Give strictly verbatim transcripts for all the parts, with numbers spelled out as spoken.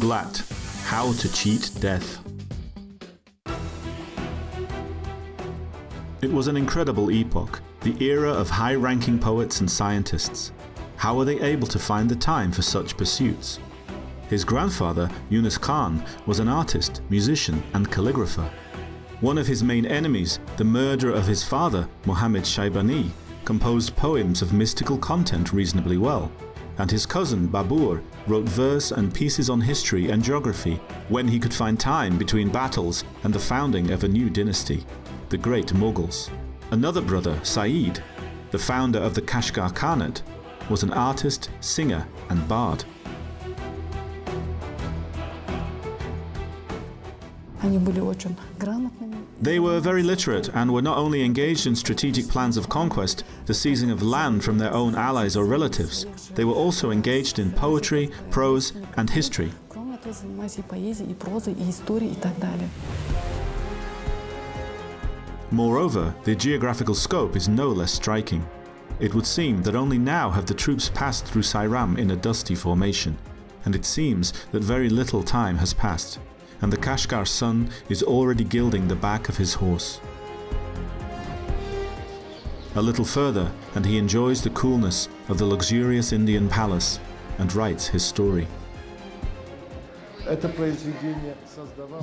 Dughlat, How to Cheat Death. It was an incredible epoch, the era of high-ranking poets and scientists. How were they able to find the time for such pursuits? His grandfather, Yunus Khan, was an artist, musician and calligrapher. One of his main enemies, the murderer of his father, Muhammad Shaybani, composed poems of mystical content reasonably well, and his cousin Babur wrote verse and pieces on history and geography when he could find time between battles and the founding of a new dynasty, the Great Moghuls. Another brother, Sayyid, the founder of the Kashgar Khanate, was an artist, singer and bard. They were very literate and were not only engaged in strategic plans of conquest, the seizing of land from their own allies or relatives, they were also engaged in poetry, prose and history. Moreover, their geographical scope is no less striking. It would seem that only now have the troops passed through Sayram in a dusty formation, and it seems that very little time has passed, and the Kashgar sun is already gilding the back of his horse. A little further, and he enjoys the coolness of the luxurious Indian palace and writes his story.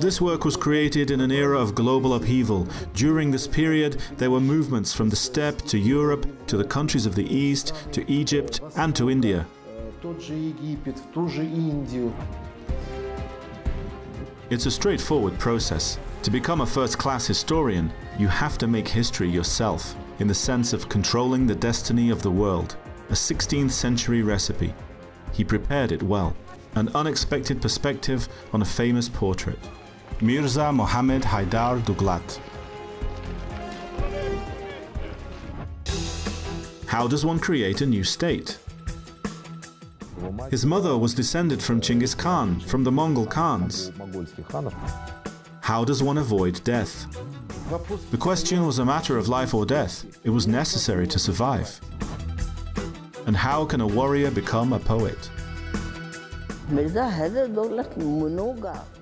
This work was created in an era of global upheaval. During this period, there were movements from the steppe to Europe, to the countries of the East, to Egypt, and to India. It's a straightforward process. To become a first-class historian, you have to make history yourself, in the sense of controlling the destiny of the world, a sixteenth century recipe. He prepared it well, an unexpected perspective on a famous portrait. Mirza Muhammad Haidar Dughlat. How does one create a new state? His mother was descended from Chinggis Khan, from the Mongol Khans. How does one avoid death? The question was a matter of life or death. It was necessary to survive. And how can a warrior become a poet?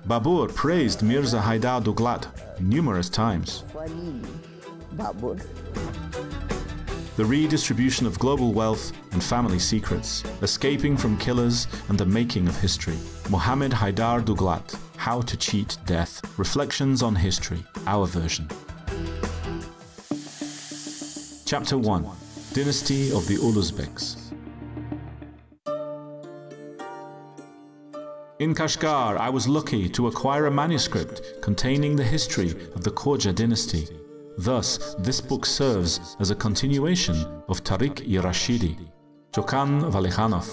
Babur praised Mirza Haidar Dughlat numerous times. The redistribution of global wealth and family secrets, escaping from killers and the making of history. Muhammad Haidar Dughlat, How to Cheat Death, Reflections on History, our version. Chapter one, Dynasty of the Uluzbeks. In Kashgar, I was lucky to acquire a manuscript containing the history of the Khoja dynasty. Thus, this book serves as a continuation of Tarikh-i-Rashidi, Chokan Valikhanov,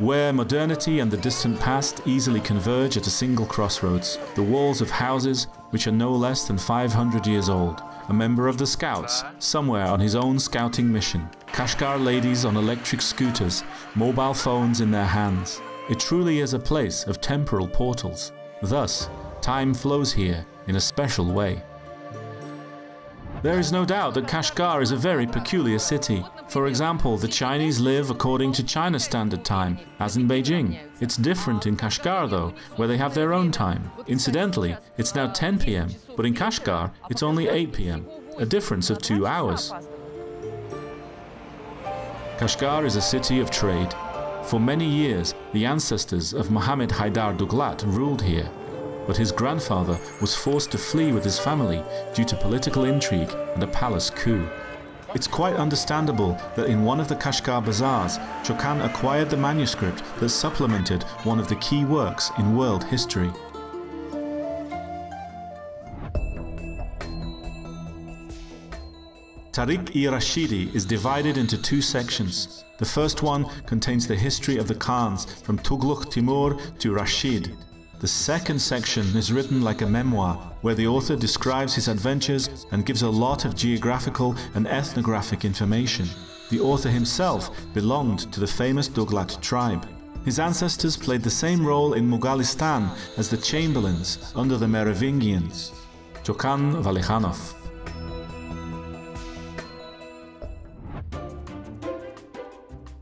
where modernity and the distant past easily converge at a single crossroads, the walls of houses which are no less than five hundred years old, a member of the Scouts, somewhere on his own scouting mission, Kashgar ladies on electric scooters, mobile phones in their hands. It truly is a place of temporal portals. Thus, time flows here in a special way. There is no doubt that Kashgar is a very peculiar city. For example, the Chinese live according to China Standard Time, as in Beijing. It's different in Kashgar though, where they have their own time. Incidentally, it's now ten p m, but in Kashgar it's only eight p m, a difference of two hours. Kashgar is a city of trade. For many years, the ancestors of Muhammad Haidar Dughlat ruled here, but his grandfather was forced to flee with his family due to political intrigue and a palace coup. It's quite understandable that in one of the Kashgar bazaars, Chokan acquired the manuscript that supplemented one of the key works in world history. Tariq-i-Rashidi is divided into two sections. The first one contains the history of the Khans from Tughluq Timur to Rashid. The second section is written like a memoir, where the author describes his adventures and gives a lot of geographical and ethnographic information. The author himself belonged to the famous Dughlat tribe. His ancestors played the same role in Mughalistan as the Chamberlains under the Merovingians. Chokan Valikhanov.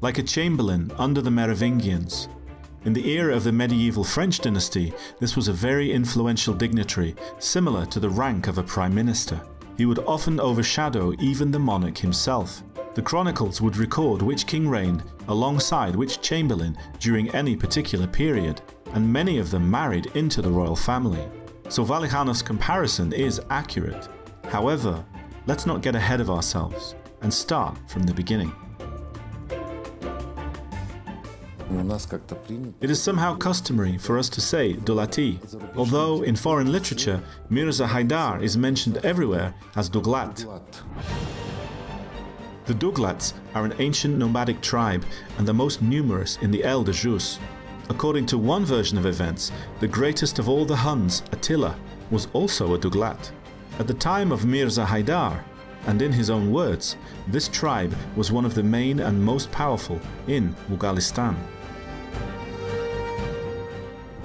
Like a Chamberlain under the Merovingians. In the era of the medieval French dynasty, this was a very influential dignitary, similar to the rank of a prime minister. He would often overshadow even the monarch himself. The chronicles would record which king reigned alongside which chamberlain during any particular period, and many of them married into the royal family. So Valikhanov's comparison is accurate. However, let's not get ahead of ourselves and start from the beginning. It is somehow customary for us to say Dughlatī, although in foreign literature Mirza Haidar is mentioned everywhere as Dughlat. The Dughlats are an ancient nomadic tribe and the most numerous in the El Djurs. According to one version of events, the greatest of all the Huns, Attila, was also a Dughlat. At the time of Mirza Haidar, and in his own words, this tribe was one of the main and most powerful in Mughalistan.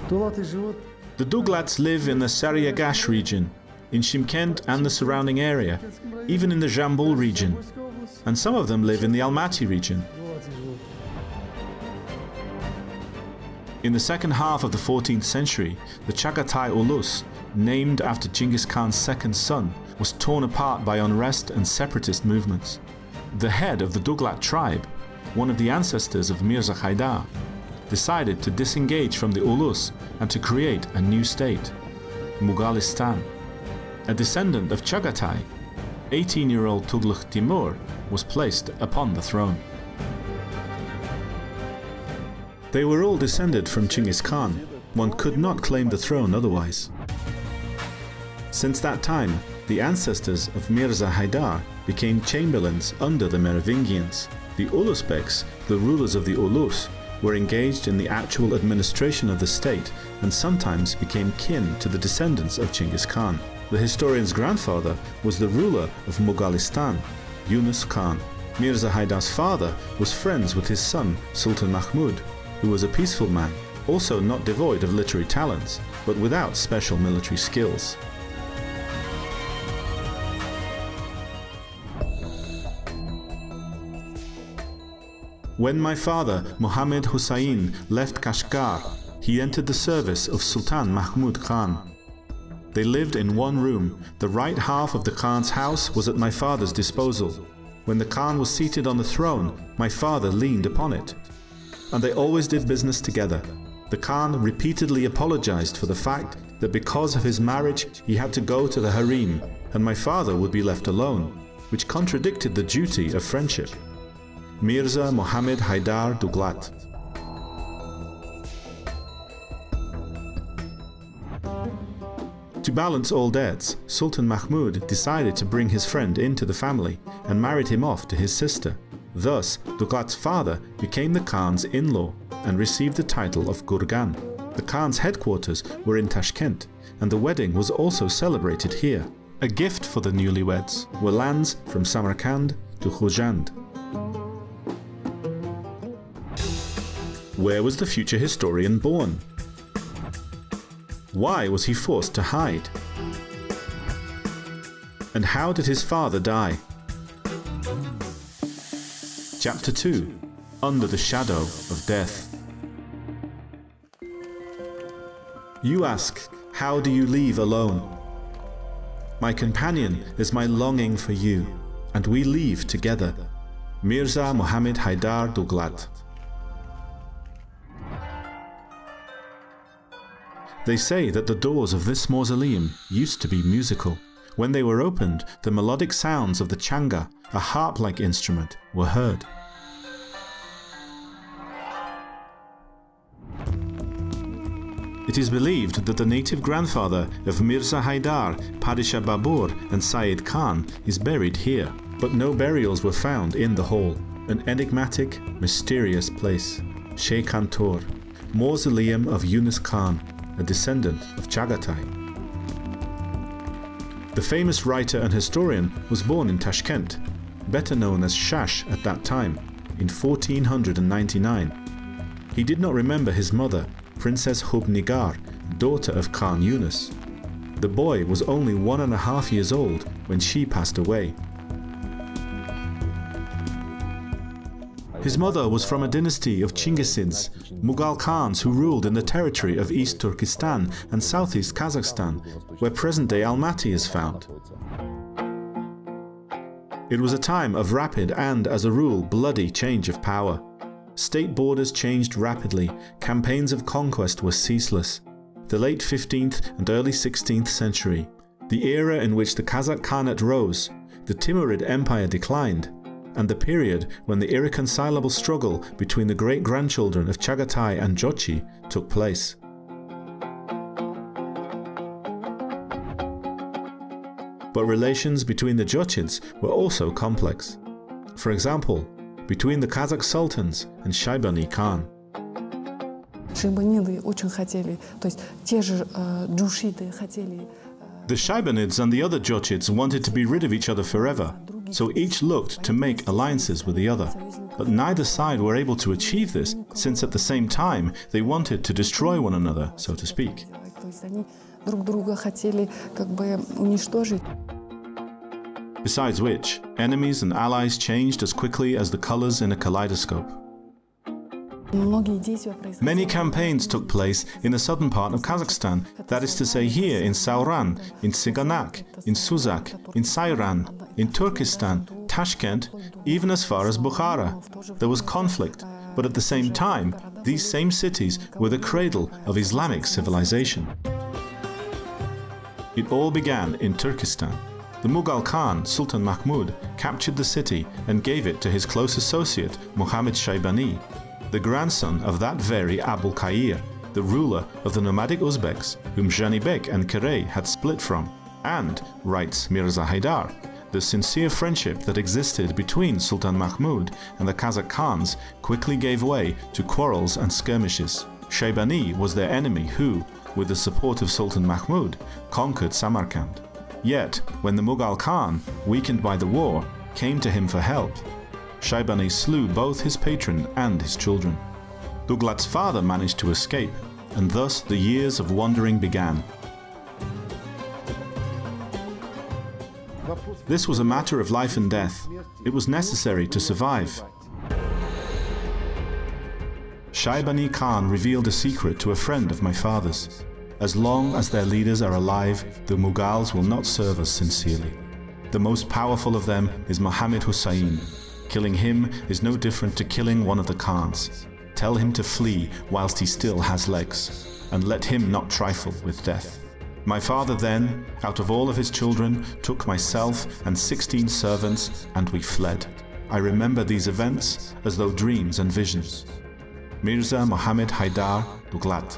The Dughlats live in the Sariagash region, in Shymkent and the surrounding area, even in the Jambul region, and some of them live in the Almaty region. In the second half of the fourteenth century, the Chagatai Ulus, named after Chinggis Khan's second son, was torn apart by unrest and separatist movements. The head of the Dughlat tribe, one of the ancestors of Mirza Haidar, decided to disengage from the Ulus and to create a new state, Mughalistan. A descendant of Chagatai, eighteen-year-old Tughluq Timur was placed upon the throne. They were all descended from Chinggis Khan. One could not claim the throne otherwise. Since that time, the ancestors of Mirza Haidar became chamberlains under the Merovingians. The Ulusbeks, the rulers of the Ulus, were engaged in the actual administration of the state and sometimes became kin to the descendants of Chinggis Khan. The historian's grandfather was the ruler of Mughalistan, Yunus Khan. Mirza Haidar's father was friends with his son, Sultan Mahmud, who was a peaceful man, also not devoid of literary talents, but without special military skills. When my father, Muhammad Hussein, left Kashgar, he entered the service of Sultan Mahmud Khan. They lived in one room. The right half of the Khan's house was at my father's disposal. When the Khan was seated on the throne, my father leaned upon it. And they always did business together. The Khan repeatedly apologized for the fact that because of his marriage, he had to go to the harem, and my father would be left alone, which contradicted the duty of friendship. Mirza Muhammad Haidar Dughlat. To balance all debts, Sultan Mahmud decided to bring his friend into the family and married him off to his sister. Thus, Dughlat's father became the Khan's in-law and received the title of Gurgan. The Khan's headquarters were in Tashkent, and the wedding was also celebrated here. A gift for the newlyweds were lands from Samarkand to Khujand. Where was the future historian born? Why was he forced to hide? And how did his father die? Chapter two. Under the Shadow of Death. You ask, how do you leave alone? My companion is my longing for you, and we leave together. Mirza Muhammad Haidar Dughlat. They say that the doors of this mausoleum used to be musical. When they were opened, the melodic sounds of the changa, a harp-like instrument, were heard. It is believed that the native grandfather of Mirza Haidar, Padishah Babur and Sayyid Khan, is buried here, but no burials were found in the hall. An enigmatic, mysterious place. Sheikhantur, mausoleum of Yunus Khan, a descendant of Chagatai. The famous writer and historian was born in Tashkent, better known as Shash at that time, in fourteen ninety-nine. He did not remember his mother, Princess Hubnigar, daughter of Khan Yunus. The boy was only one and a half years old when she passed away. His mother was from a dynasty of Chinggisids, Mughal Khans who ruled in the territory of East Turkestan and Southeast Kazakhstan, where present-day Almaty is found. It was a time of rapid and, as a rule, bloody change of power. State borders changed rapidly, campaigns of conquest were ceaseless. The late fifteenth and early sixteenth century, the era in which the Kazakh Khanate rose, the Timurid Empire declined, and the period when the irreconcilable struggle between the great-grandchildren of Chagatai and Jochi took place. But relations between the Jochids were also complex. For example, between the Kazakh sultans and Shaybani Khan. The Shaybanids and the other Jochids wanted to be rid of each other forever, so each looked to make alliances with the other. But neither side were able to achieve this, since at the same time they wanted to destroy one another, so to speak. Besides which, enemies and allies changed as quickly as the colors in a kaleidoscope. Many campaigns took place in the southern part of Kazakhstan, that is to say here in Sauran, in Siganak, in Suzak, in Sayram, in Turkestan, Tashkent, even as far as Bukhara. There was conflict, but at the same time, these same cities were the cradle of Islamic civilization. It all began in Turkestan. The Mughal Khan, Sultan Mahmud, captured the city and gave it to his close associate, Muhammad Shaybani, the grandson of that very Abulkhayr, the ruler of the nomadic Uzbeks, whom Janibek and Kerei had split from, and, writes Mirza Haidar, the sincere friendship that existed between Sultan Mahmud and the Kazakh Khans quickly gave way to quarrels and skirmishes. Shaybani was their enemy who, with the support of Sultan Mahmud, conquered Samarkand. Yet, when the Mughal Khan, weakened by the war, came to him for help, Shaybani slew both his patron and his children. Dughlat's father managed to escape, and thus the years of wandering began. This was a matter of life and death. It was necessary to survive. Shaybani Khan revealed a secret to a friend of my father's. As long as their leaders are alive, the Mughals will not serve us sincerely. The most powerful of them is Muhammad Hussein. Killing him is no different to killing one of the Khans. Tell him to flee whilst he still has legs, and let him not trifle with death. My father then, out of all of his children, took myself and sixteen servants, and we fled. I remember these events as though dreams and visions. Mirza Muhammad Haidar Dughlat.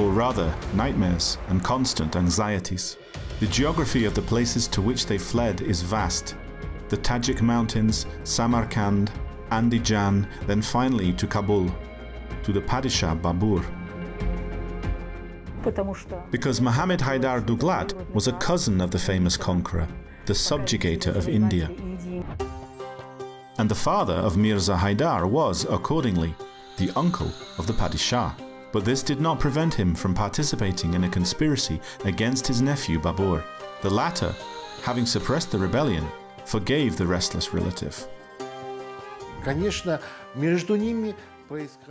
Or rather, nightmares and constant anxieties. The geography of the places to which they fled is vast. The Tajik mountains, Samarkand, Andijan, then finally to Kabul, to the Padishah Babur. Because Muhammad Haidar Dughlat was a cousin of the famous conqueror, the subjugator of India. And the father of Mirza Haidar was, accordingly, the uncle of the Padishah. But this did not prevent him from participating in a conspiracy against his nephew Babur. The latter, having suppressed the rebellion, forgave the restless relative.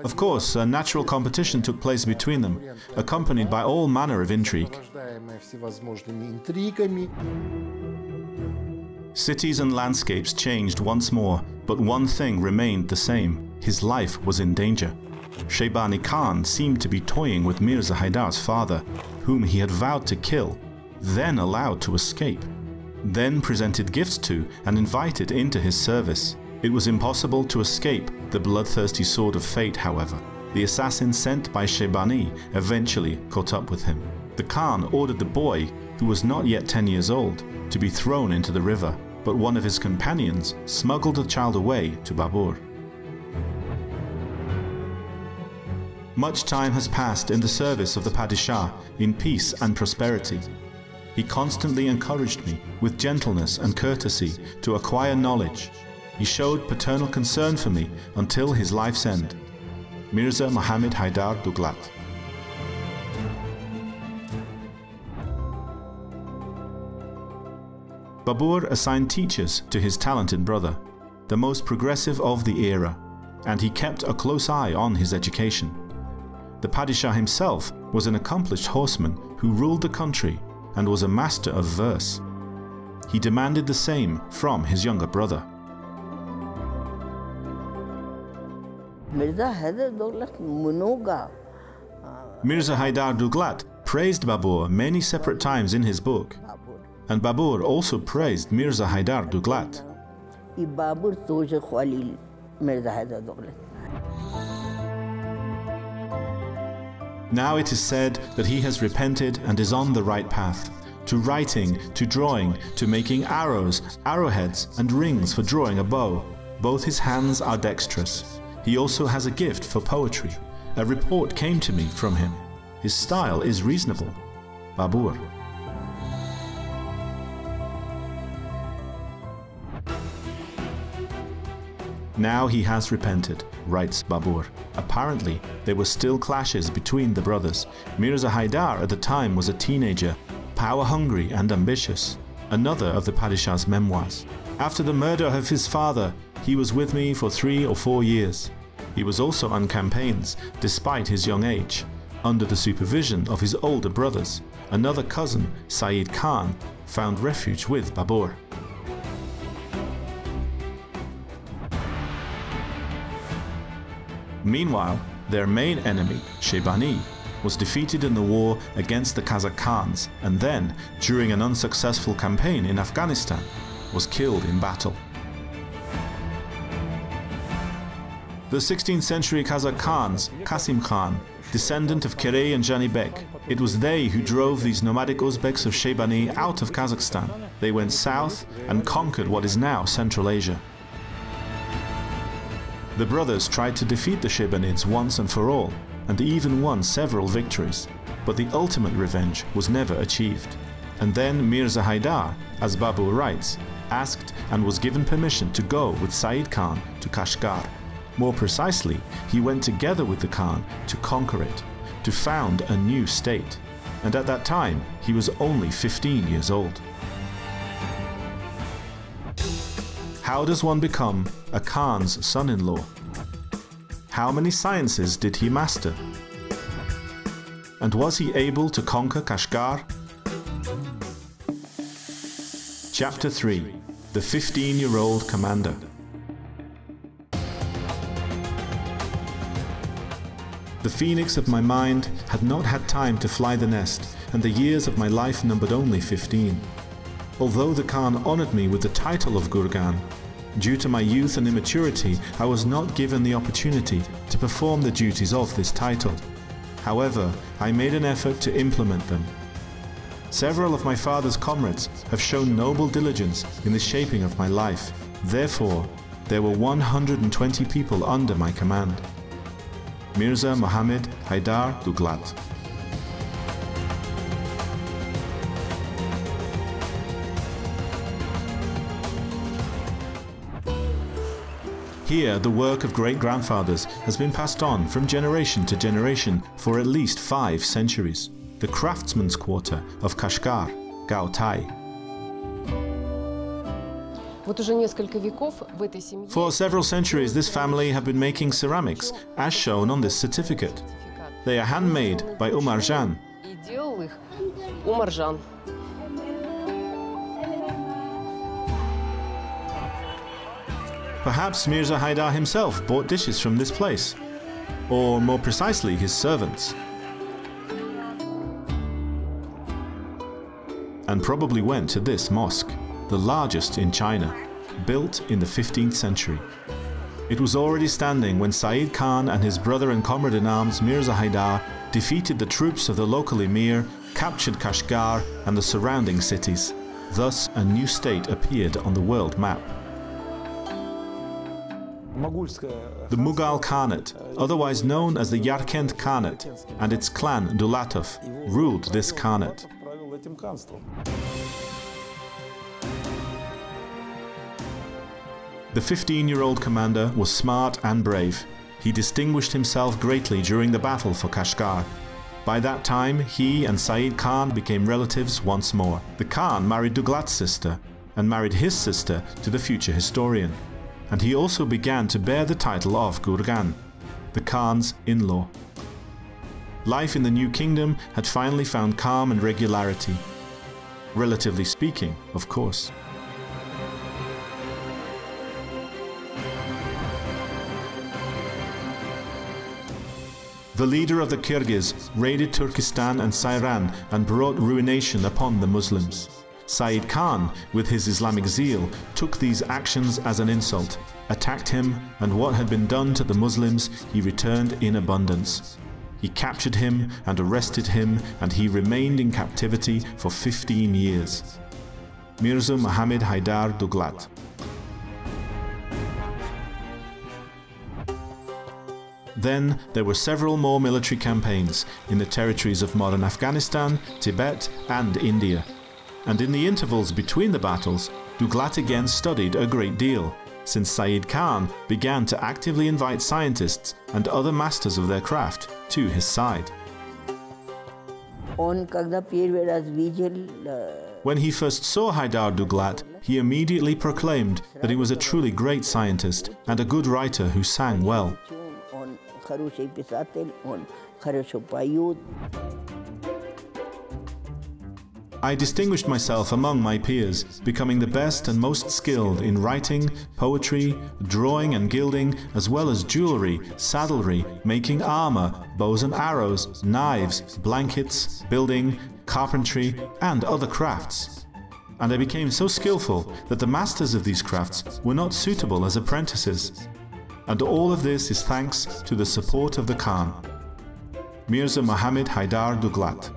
Of course, a natural competition took place between them, accompanied by all manner of intrigue. Cities and landscapes changed once more, but one thing remained the same. His life was in danger. Shaybani Khan seemed to be toying with Mirza Haidar's father, whom he had vowed to kill, then allowed to escape, then presented gifts to and invited into his service. It was impossible to escape the bloodthirsty sword of fate, however. The assassin sent by Shaybani eventually caught up with him. The Khan ordered the boy, who was not yet ten years old, to be thrown into the river, but one of his companions smuggled the child away to Babur. Much time has passed in the service of the Padishah, in peace and prosperity. He constantly encouraged me, with gentleness and courtesy, to acquire knowledge. He showed paternal concern for me until his life's end. Mirza Muhammad Haidar Dughlat. Babur assigned teachers to his talented brother, the most progressive of the era, and he kept a close eye on his education. The Padishah himself was an accomplished horseman who ruled the country and was a master of verse. He demanded the same from his younger brother. Mirza Haidar Dughlat praised Babur many separate times in his book, and Babur also praised Mirza Haidar Dughlat. Now it is said that he has repented and is on the right path, to writing, to drawing, to making arrows, arrowheads and rings for drawing a bow. Both his hands are dexterous. He also has a gift for poetry. A report came to me from him. His style is reasonable. Babur. Now he has repented, writes Babur. Apparently, there were still clashes between the brothers. Mirza Haidar at the time was a teenager, power-hungry and ambitious. Another of the Padishah's memoirs. After the murder of his father, he was with me for three or four years. He was also on campaigns, despite his young age, under the supervision of his older brothers. Another cousin, Sayyid Khan, found refuge with Babur. Meanwhile, their main enemy, Shaybani, was defeated in the war against the Kazakh Khans and then, during an unsuccessful campaign in Afghanistan, was killed in battle. The sixteenth century Kazakh Khans, Qasim Khan, descendant of Kerei and Janibek, it was they who drove these nomadic Uzbeks of Shaybani out of Kazakhstan. They went south and conquered what is now Central Asia. The brothers tried to defeat the Shaybanids once and for all, and even won several victories, but the ultimate revenge was never achieved. And then Mirza Haidar, as Babur writes, asked and was given permission to go with Sayyid Khan to Kashgar. More precisely, he went together with the Khan to conquer it, to found a new state. And at that time, he was only fifteen years old. How does one become a Khan's son-in-law? How many sciences did he master? And was he able to conquer Kashgar? Chapter three. The fifteen-year-old commander. The phoenix of my mind had not had time to fly the nest, and the years of my life numbered only fifteen. Although the Khan honored me with the title of Gurgan, due to my youth and immaturity, I was not given the opportunity to perform the duties of this title. However, I made an effort to implement them. Several of my father's comrades have shown noble diligence in the shaping of my life. Therefore, there were one hundred twenty people under my command. Mirza Muhammad Haidar Dughlat. Here, the work of great-grandfathers has been passed on from generation to generation for at least five centuries. The craftsman's quarter of Kashgar, Gaotai. For several centuries, this family have been making ceramics, as shown on this certificate. They are handmade by Umarjan. Perhaps Mirza Haidar himself bought dishes from this place, or more precisely, his servants. And probably went to this mosque, the largest in China, built in the fifteenth century. It was already standing when Sayyid Khan and his brother and comrade-in-arms Mirza Haidar defeated the troops of the local emir, captured Kashgar and the surrounding cities. Thus, a new state appeared on the world map. The Mughal Khanate, otherwise known as the Yarkent Khanate, and its clan Dulatov, ruled this Khanate. The fifteen-year-old commander was smart and brave. He distinguished himself greatly during the battle for Kashgar. By that time, he and Sayyid Khan became relatives once more. The Khan married Dughlat's sister, and married his sister to the future historian, and he also began to bear the title of Gurgan, the Khan's in-law. Life in the new kingdom had finally found calm and regularity, relatively speaking, of course. The leader of the Kyrgyz raided Turkestan and Sayram and brought ruination upon the Muslims. Sayyid Khan, with his Islamic zeal, took these actions as an insult, attacked him, and what had been done to the Muslims he returned in abundance. He captured him and arrested him, and he remained in captivity for fifteen years. Mirza Muhammad Haidar Dughlat. Then there were several more military campaigns in the territories of modern Afghanistan, Tibet and India. And in the intervals between the battles, Dughlat again studied a great deal, since Sayyid Khan began to actively invite scientists and other masters of their craft to his side. When he first saw Haidar Dughlat, he immediately proclaimed that he was a truly great scientist and a good writer who sang well. I distinguished myself among my peers, becoming the best and most skilled in writing, poetry, drawing and gilding, as well as jewelry, saddlery, making armor, bows and arrows, knives, blankets, building, carpentry, and other crafts. And I became so skillful that the masters of these crafts were not suitable as apprentices. And all of this is thanks to the support of the Khan. Mirza Muhammad Haidar Dughlat.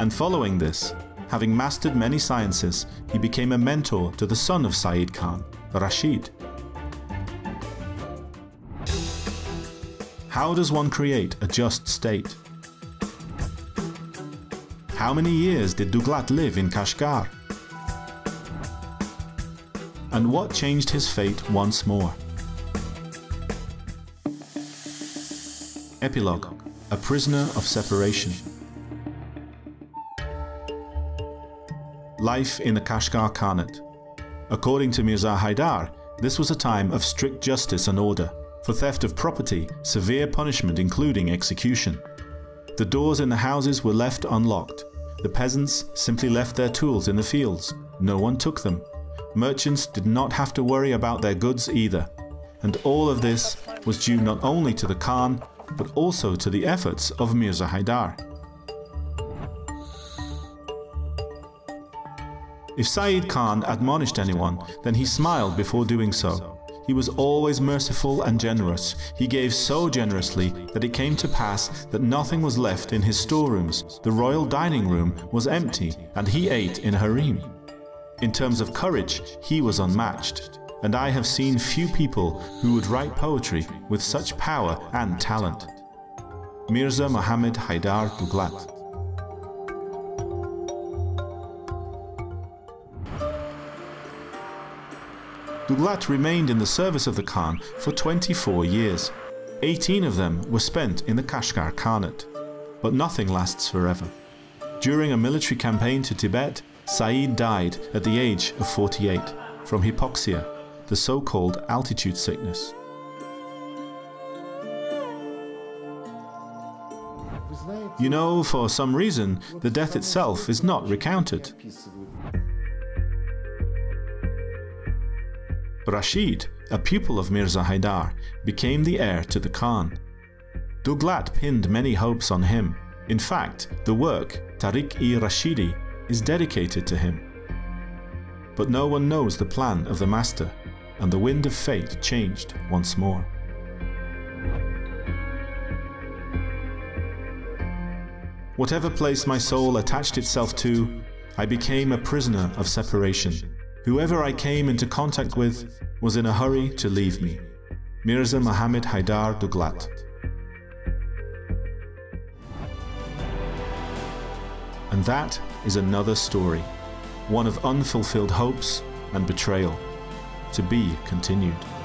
And following this, having mastered many sciences, he became a mentor to the son of Sayyid Khan, Rashid. How does one create a just state? How many years did Dughlat live in Kashgar? And what changed his fate once more? Epilogue: A Prisoner of Separation. Life in the Kashgar Khanate. According to Mirza Haidar, this was a time of strict justice and order. For theft of property, severe punishment including execution. The doors in the houses were left unlocked. The peasants simply left their tools in the fields. No one took them. Merchants did not have to worry about their goods either. And all of this was due not only to the Khan, but also to the efforts of Mirza Haidar. If Sayyid Khan admonished anyone, then he smiled before doing so. He was always merciful and generous. He gave so generously that it came to pass that nothing was left in his storerooms. The royal dining room was empty, and he ate in harem. In terms of courage, he was unmatched, and I have seen few people who would write poetry with such power and talent. Mirza Muhammad Haidar Dughlat. Dughlat remained in the service of the Khan for twenty-four years. eighteen of them were spent in the Kashgar Khanate. But nothing lasts forever. During a military campaign to Tibet, Sayyid died at the age of forty-eight from hypoxia, the so-called altitude sickness. You know, for some reason, the death itself is not recounted. Rashid, a pupil of Mirza Haidar, became the heir to the Khan. Dughlat pinned many hopes on him. In fact, the work, Tarikh-i-Rashidi, is dedicated to him. But no one knows the plan of the master, and the wind of fate changed once more. Whatever place my soul attached itself to, I became a prisoner of separation. Whoever I came into contact with was in a hurry to leave me. Mirza Muhammad Haidar Dughlat. And that is another story, one of unfulfilled hopes and betrayal. To be continued.